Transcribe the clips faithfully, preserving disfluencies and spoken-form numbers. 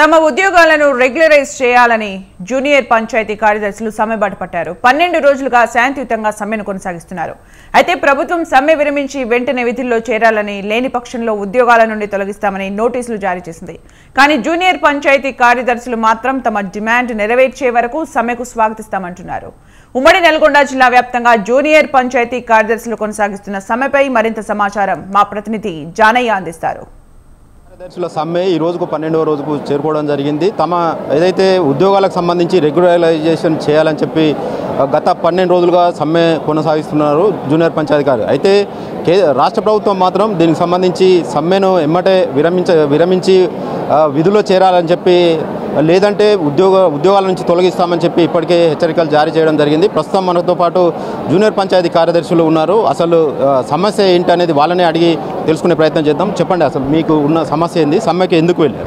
తమ ఉద్యోగాలను రెగ్యులరైజ్ చేయాలని జూనియర్ పంచాయతీ కార్యదర్శులు సమ్మెబాట పట్టారు। పన్నెండు రోజులుగా శాంతియుతంగా సమ్మెను కొనసాగిస్తున్నారు। అయితే ప్రభుత్వం సమ్మె విరమించి వెంటనే విధుల్లో చేరాలని, లేని పక్షంలో ఉద్యోగాల నుండి తొలగిస్తామని నోటీసులు జారీ చేసింది। కానీ జూనియర్ పంచాయతీ కార్యదర్శులు మాత్రం తమ డిమాండ్ నెరవేర్చే వరకు సమ్మెకు స్వాగతిస్తామంటున్నారు। ఉమ్మడి నల్గొండ జిల్లా వ్యాప్తంగా జూనియర్ పంచాయతీ కార్యదర్శులు కొనసాగిస్తున్న సమ్మెపై మరింత సమాచారం మా ప్రతినిధి జానయ్య అందిస్తారు। కార్యదర్శుల సమ్మె ఈ రోజుకు పన్నెండవ రోజుకు చేరుకోవడం జరిగింది। తమ ఏదైతే ఉద్యోగాలకు సంబంధించి రెగ్యులరైజేషన్ చేయాలని చెప్పి గత పన్నెండు రోజులుగా సమ్మె కొనసాగిస్తున్నారు జూనియర్ పంచాయతీ కార్య అయితే రాష్ట్ర ప్రభుత్వం మాత్రం దీనికి సంబంధించి సమ్మెను ఎమ్మటే విరమించ విరమించి విధుల్లో చేరాలని చెప్పి, లేదంటే ఉద్యోగ ఉద్యోగాల నుంచి తొలగిస్తామని చెప్పి ఇప్పటికే హెచ్చరికలు జారీ చేయడం జరిగింది। ప్రస్తుతం మనతో పాటు జూనియర్ పంచాయతీ కార్యదర్శులు ఉన్నారు। అసలు సమస్య ఏంటి అనేది వాళ్ళనే అడిగి తెలుసుకునే ప్రయత్నం చేద్దాం। చెప్పండి, అసలు మీకు ఉన్న సమస్య ఏంది? సమ్మెకి ఎందుకు వెళ్ళారు?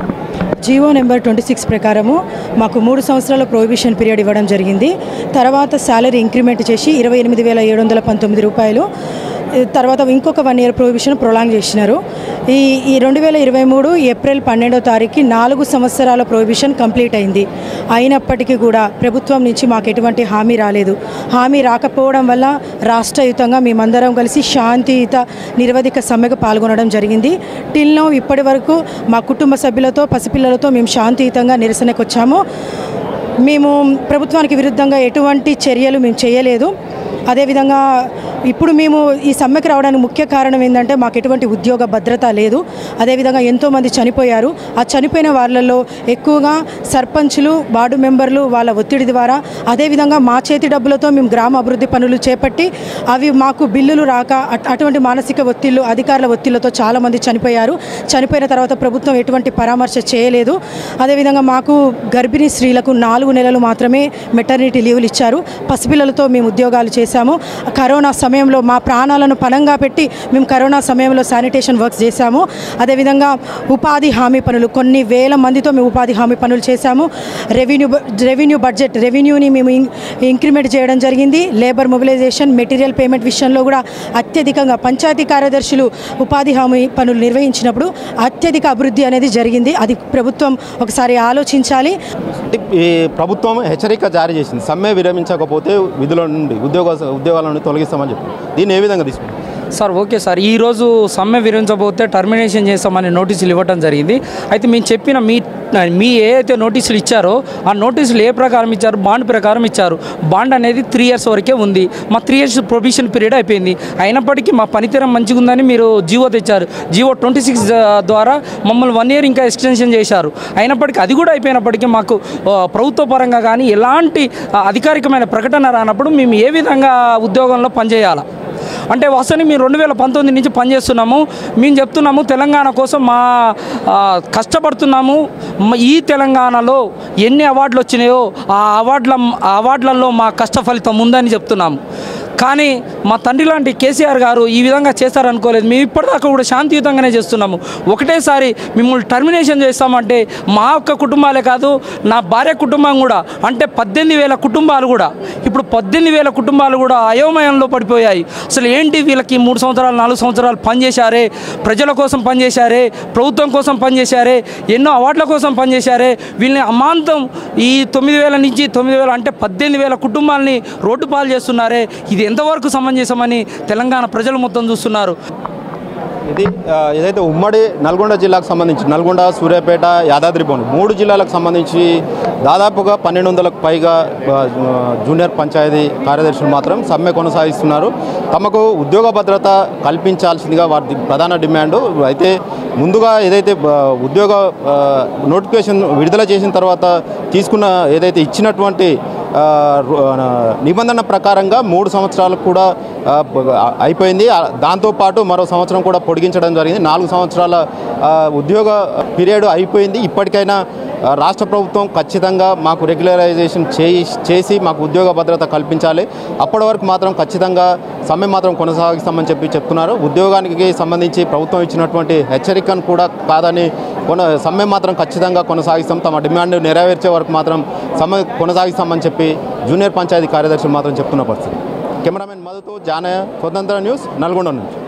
జీవో నెంబర్ ట్వంటీ సిక్స్ ప్రకారము మాకు మూడు సంవత్సరాల ప్రొహిబిషన్ పీరియడ్ ఇవ్వడం జరిగింది। తర్వాత శాలరీ ఇంక్రిమెంట్ చేసి ఇరవై ఎనిమిది వేల ఏడు వందల పంతొమ్మిది రూపాయలు, తర్వాత ఇంకొక వన్ ఇయర్ ప్రొవిజన్ ప్రొలాంగ్ చేసినారు। ఈ ఈ రెండు వేల ఇరవై మూడు ఏప్రిల్ పన్నెండో తారీఖుకి నాలుగు సంవత్సరాల ప్రొవిజన్ కంప్లీట్ అయింది। అయినప్పటికీ కూడా ప్రభుత్వం నుంచి మాకు ఎటువంటి హామీ రాలేదు। హామీ రాకపోవడం వల్ల రాష్ట్రయుతంగా మేమందరం కలిసి శాంతియుత నిరవధిక సమ్మెకు పాల్గొనడం జరిగింది। టిల్ నౌ ఇప్పటి వరకు మా కుటుంబ సభ్యులతో, పసిపిల్లలతో మేము శాంతియుతంగా నిరసనకు వచ్చాము। మేము ప్రభుత్వానికి విరుద్ధంగా ఎటువంటి చర్యలు మేము చేయలేదు। అదేవిధంగా ఇప్పుడు మేము ఈ సమ్మెకు రావడానికి ముఖ్య కారణం ఏంటంటే మాకు ఎటువంటి ఉద్యోగ భద్రత లేదు। అదేవిధంగా ఎంతోమంది చనిపోయారు। ఆ చనిపోయిన వాళ్ళల్లో ఎక్కువగా సర్పంచులు, వార్డు మెంబర్లు వాళ్ళ ఒత్తిడి ద్వారా, అదేవిధంగా మా చేతి డబ్బులతో మేము గ్రామ అభివృద్ధి పనులు చేపట్టి అవి మాకు బిల్లులు రాక అటువంటి మానసిక ఒత్తిళ్లు, అధికారుల ఒత్తిళ్లతో చాలామంది చనిపోయారు। చనిపోయిన తర్వాత ప్రభుత్వం ఎటువంటి పరామర్శ చేయలేదు। అదేవిధంగా మాకు గర్భిణీ స్త్రీలకు నాలుగు నెలలు మాత్రమే మెటర్నిటీ లీవులు ఇచ్చారు। పసిపిల్లలతో మేము ఉద్యోగాలు చేశాము। కరోనా సమయంలో మా ప్రాణాలను పణంగా పెట్టి మేము కరోనా సమయంలో శానిటేషన్ వర్క్స్ చేశాము। అదేవిధంగా ఉపాధి హామీ పనులు కొన్ని వేల మందితో మేము ఉపాధి హామీ పనులు చేశాము। రెవెన్యూ రెవెన్యూ బడ్జెట్ రెవెన్యూని మేము ఇంక్రిమెంట్ చేయడం జరిగింది। లేబర్ మొబిలైజేషన్, మెటీరియల్ పేమెంట్ విషయంలో కూడా అత్యధికంగా పంచాయతీ కార్యదర్శులు ఉపాధి హామీ పనులు నిర్వహించినప్పుడు అత్యధిక అభివృద్ధి అనేది జరిగింది। అది ప్రభుత్వం ఒకసారి ఆలోచించాలి। ప్రభుత్వం హెచ్చరిక జారీ చేసింది, సమ్మె విరమించకపోతే విధుల నుండి ఉద్యోగ ఉద్యోగాల నుండి తొలగిస్తామని చెప్పి దీన్ని ఏ విధంగా తీసుకుంటారు సార్? ఓకే సార్, ఈరోజు సమ్మె విరమించబోతే టర్మినేషన్ చేస్తామని నోటీసులు ఇవ్వడం జరిగింది। అయితే మేము చెప్పిన మీ మీ ఏదైతే నోటీసులు ఇచ్చారో ఆ నోటీసులు ఏ ప్రకారం ఇచ్చారు? బాండ్ ప్రకారం ఇచ్చారు। బాండ్ అనేది త్రీ ఇయర్స్ వరకే ఉంది। మా త్రీ ఇయర్స్ ప్రొవిజన్ పీరియడ్ అయిపోయింది। అయినప్పటికీ మా పనితీరం మంచిగా ఉందని మీరు జీవో తెచ్చారు। జీవో ట్వంటీ సిక్స్ ద్వారా మమ్మల్ని వన్ ఇయర్ ఇంకా ఎక్స్టెన్షన్ చేశారు। అయినప్పటికీ అది కూడా అయిపోయినప్పటికీ మాకు ప్రభుత్వ పరంగా కానీ ఎలాంటి అధికారికమైన ప్రకటన రానప్పుడు మేము ఏ విధంగా ఉద్యోగంలో పనిచేయాలా? అంటే వాస్తవానికి మేము రెండు వేల పంతొమ్మిది నుంచి పనిచేస్తున్నాము। మేము చెప్తున్నాము తెలంగాణ కోసం మా కష్టపడుతున్నాము। ఈ తెలంగాణలో ఎన్ని అవార్డులు వచ్చినాయో ఆ అవార్డుల అవార్డులలో మా కష్ట ఫలితం ఉందని చెప్తున్నాము। కానీ మా తండ్రి లాంటి కేసీఆర్ గారు ఈ విధంగా చేస్తారనుకోలేదు। మేము ఇప్పటిదాకా కూడా శాంతియుతంగానే చేస్తున్నాము। ఒకటేసారి మిమ్మల్ని టర్మినేషన్ చేస్తామంటే మా ఒక్క కుటుంబాలే కాదు, నా భార్య కుటుంబం కూడా, అంటే పద్దెనిమిది వేల కుటుంబాలు కూడా ఇప్పుడు పద్దెనిమిది వేల కుటుంబాలు కూడా అయోమయంలో పడిపోయాయి। అసలు ఏంటి వీళ్ళకి మూడు సంవత్సరాలు నాలుగు సంవత్సరాలు పనిచేశారే, ప్రజల కోసం పనిచేశారే, ప్రభుత్వం కోసం పనిచేశారే, ఎన్నో అవార్డుల కోసం పనిచేశారే, వీళ్ళని అమాంతం ఈ తొమ్మిది వేల నుంచి తొమ్మిది వేల అంటే పద్దెనిమిది వేల కుటుంబాలని రోడ్డు పాలు చేస్తున్నారే, ఇది ఎంతవరకు సమంజసమని తెలంగాణ ప్రజలు మొత్తం చూస్తున్నారు। ఇది ఏదైతే ఉమ్మడి నల్గొండ జిల్లాకు సంబంధించి నల్గొండ, సూర్యాపేట, యాదాద్రి భువనగిరి మూడు జిల్లాలకు సంబంధించి దాదాపుగా పన్నెండు వందలకు పైగా జూనియర్ పంచాయతీ కార్యదర్శులు మాత్రం సమ్మె కొనసాగిస్తున్నారు। తమకు ఉద్యోగ భద్రత కల్పించాల్సిందిగా వారి ప్రధాన డిమాండ్। అయితే ముందుగా ఏదైతే ఉద్యోగ నోటిఫికేషన్ విడుదల చేసిన తర్వాత తీసుకున్న ఏదైతే ఇచ్చినటువంటి నిబంధన ప్రకారంగా మూడు సంవత్సరాలకు కూడా అయిపోయింది। దాంతోపాటు మరో సంవత్సరం కూడా పొడిగించడం జరిగింది। నాలుగు సంవత్సరాల ఉద్యోగ పీరియడ్ అయిపోయింది। ఇప్పటికైనా రాష్ట్ర ప్రభుత్వం ఖచ్చితంగా మాకు రెగ్యులరైజేషన్ చేసి మాకు ఉద్యోగ భద్రత కల్పించాలి। అప్పటి వరకు మాత్రం ఖచ్చితంగా సమ్మె మాత్రం కొనసాగిస్తామని చెప్పి చెప్తున్నారు। ఉద్యోగానికి సంబంధించి ప్రభుత్వం ఇచ్చినటువంటి హెచ్చరికను కూడా కాదని కొన సమ్మె మాత్రం ఖచ్చితంగా కొనసాగిస్తాం, తమ డిమాండ్ నెరవేర్చే వరకు మాత్రం సమ్మె కొనసాగిస్తామని చెప్పి జూనియర్ పంచాయతీ కార్యదర్శులు మాత్రం చెప్తున్న పరిస్థితి। కెమెరామెన్ మధుతో జానయ్య, స్వతంత్ర న్యూస్, నల్గొండ నుంచి।